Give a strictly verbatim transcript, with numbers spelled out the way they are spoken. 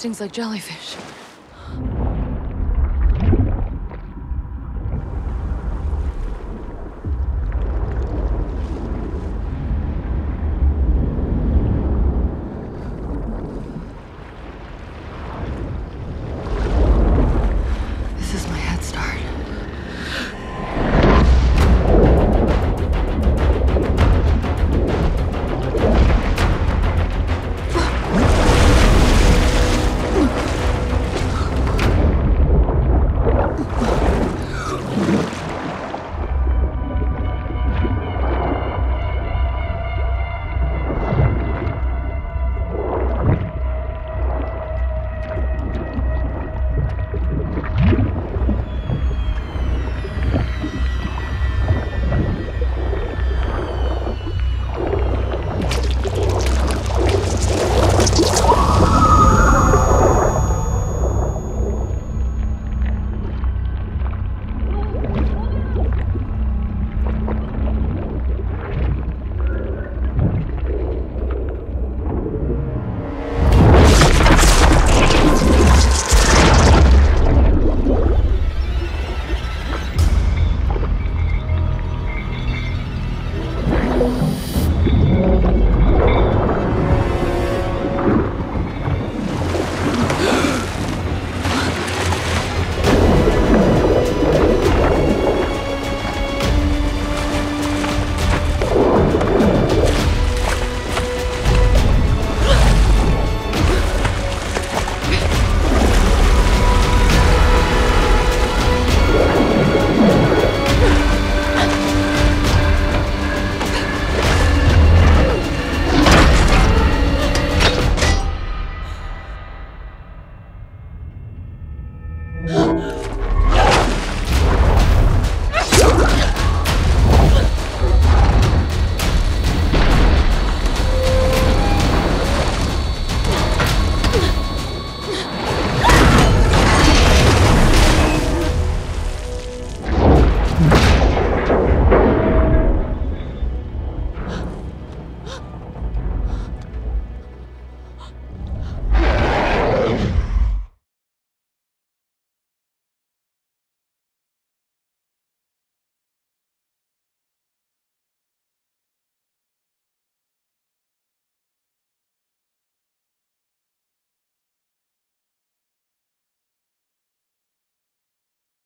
things like jellyfish.